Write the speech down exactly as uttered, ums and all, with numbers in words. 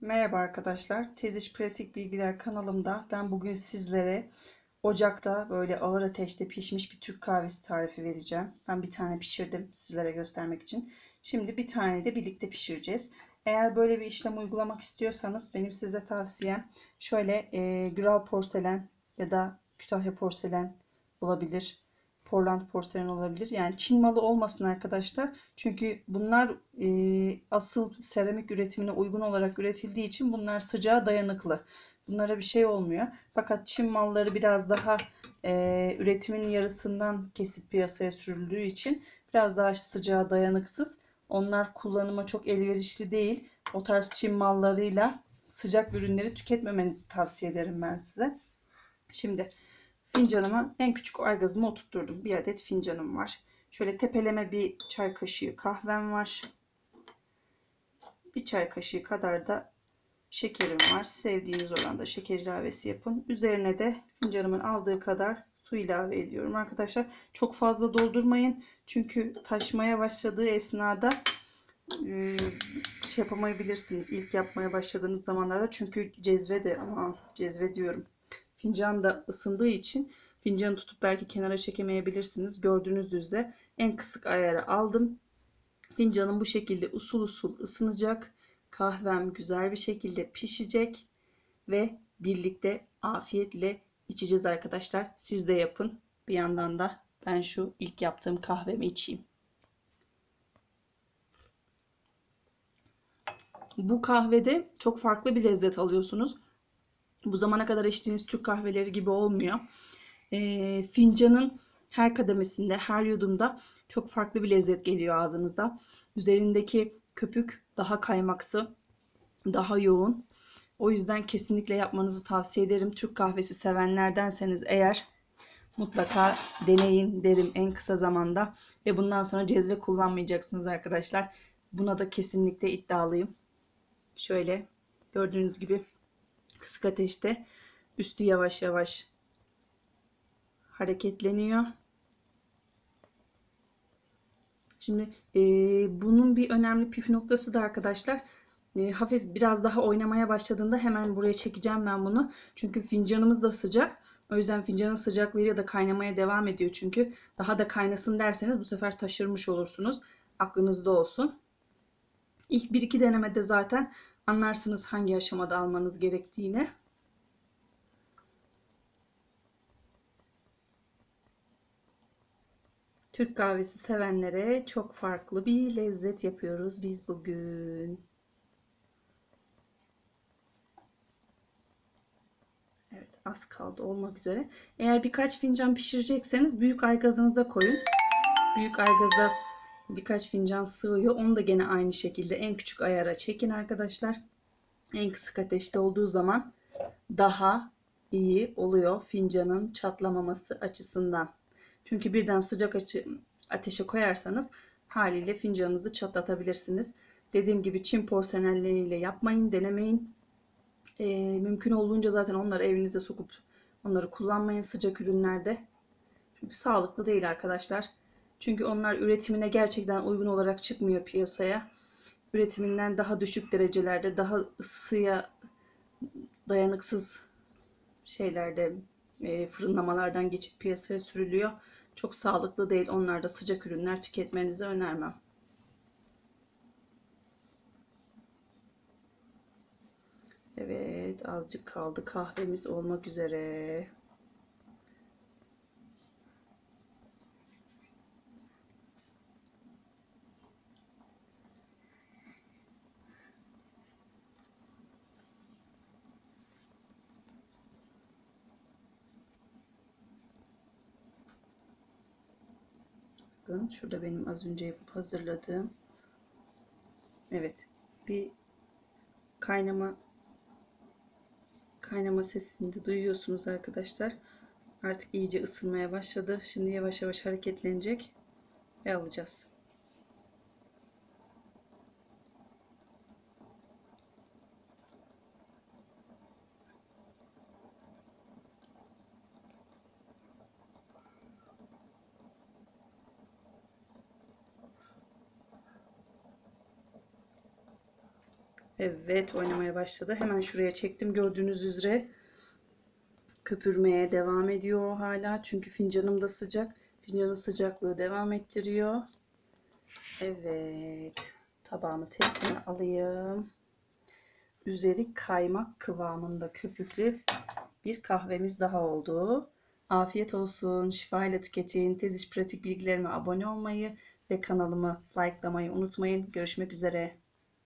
Merhaba arkadaşlar, TEZİŞ Pratik Bilgiler kanalımda ben bugün sizlere ocakta böyle ağır ateşte pişmiş bir Türk kahvesi tarifi vereceğim. Ben bir tane pişirdim sizlere göstermek için. Şimdi bir tane de birlikte pişireceğiz. Eğer böyle bir işlem uygulamak istiyorsanız benim size tavsiyem şöyle e, Güral porselen ya da Kütahya porselen olabilir. Holland porselen olabilir. Yani Çin malı olmasın arkadaşlar. Çünkü bunlar e, asıl seramik üretimine uygun olarak üretildiği için bunlar sıcağa dayanıklı. Bunlara bir şey olmuyor. Fakat Çin malları biraz daha e, üretimin yarısından kesip piyasaya sürüldüğü için biraz daha sıcağa dayanıksız. Onlar kullanıma çok elverişli değil. O tarz Çin mallarıyla sıcak ürünleri tüketmemenizi tavsiye ederim ben size. Şimdi fincanıma en küçük aygazımı oturtturdum. Bir adet fincanım var. Şöyle tepeleme bir çay kaşığı kahvem var. Bir çay kaşığı kadar da şekerim var. Sevdiğiniz oranda şeker ilavesi yapın. Üzerine de fincanımın aldığı kadar su ilave ediyorum. Arkadaşlar çok fazla doldurmayın. Çünkü taşmaya başladığı esnada şey yapamayabilirsiniz. İlk yapmaya başladığınız zamanlarda. Çünkü cezve de ama cezve diyorum. Fincan da ısındığı için fincanı tutup belki kenara çekemeyebilirsiniz. Gördüğünüz üzere en kısık ayarı aldım. Fincanım bu şekilde usul usul ısınacak. Kahvem güzel bir şekilde pişecek. Ve birlikte afiyetle içeceğiz arkadaşlar. Siz de yapın. Bir yandan da ben şu ilk yaptığım kahvemi içeyim. Bu kahvede çok farklı bir lezzet alıyorsunuz. Bu zamana kadar içtiğiniz Türk kahveleri gibi olmuyor. E, fincanın her kademesinde, her yudumda çok farklı bir lezzet geliyor ağzınıza. Üzerindeki köpük daha kaymaksı, daha yoğun. O yüzden kesinlikle yapmanızı tavsiye ederim. Türk kahvesi sevenlerdenseniz eğer mutlaka deneyin derim en kısa zamanda. Ve bundan sonra cezve kullanmayacaksınız arkadaşlar. Buna da kesinlikle iddialıyım. Şöyle gördüğünüz gibi. Kısık ateşte üstü yavaş yavaş hareketleniyor. Şimdi e, bunun bir önemli püf noktası da arkadaşlar e, hafif biraz daha oynamaya başladığında hemen buraya çekeceğim ben bunu. Çünkü fincanımız da sıcak. O yüzden fincanın sıcaklığıyla da kaynamaya devam ediyor. Çünkü daha da kaynasın derseniz bu sefer taşırmış olursunuz. Aklınızda olsun. İlk bir iki denemede zaten anlarsınız hangi aşamada almanız gerektiğini. Türk kahvesi sevenlere çok farklı bir lezzet yapıyoruz biz bugün. Evet, az kaldı olmak üzere. Eğer birkaç fincan pişirecekseniz büyük aygazınıza koyun. Büyük aygaza birkaç fincan sığıyor. Onu da gene aynı şekilde en küçük ayara çekin arkadaşlar. En kısık ateşte olduğu zaman daha iyi oluyor fincanın çatlamaması açısından. Çünkü birden sıcak ateşe koyarsanız haliyle fincanınızı çatlatabilirsiniz. Dediğim gibi Çin porselenleriyle yapmayın, denemeyin. E, mümkün olduğunca zaten onları evinize sokup onları kullanmayın sıcak ürünlerde. Çünkü sağlıklı değil arkadaşlar. Çünkü onlar üretimine gerçekten uygun olarak çıkmıyor piyasaya. Üretiminden daha düşük derecelerde, daha ısıya dayanıksız şeylerde, e, fırınlamalardan geçip piyasaya sürülüyor. Çok sağlıklı değil. Onlarda sıcak ürünler tüketmenizi önermem. Evet, azıcık kaldı. Kahvemiz olmak üzere. Şurada benim az önce yapıp hazırladığım, evet, bir kaynama kaynama sesini de duyuyorsunuz arkadaşlar. Artık iyice ısınmaya başladı. Şimdi yavaş yavaş hareketlenecek ve alacağız. Evet, oynamaya başladı. Hemen şuraya çektim. Gördüğünüz üzere köpürmeye devam ediyor hala. Çünkü fincanım da sıcak. Fincanın sıcaklığı devam ettiriyor. Evet. Tabağımı tepsime alayım. Üzeri kaymak kıvamında köpüklü bir kahvemiz daha oldu. Afiyet olsun. Şifayla tüketin. TEZİŞ pratik bilgilerime abone olmayı ve kanalımı likelamayı unutmayın. Görüşmek üzere.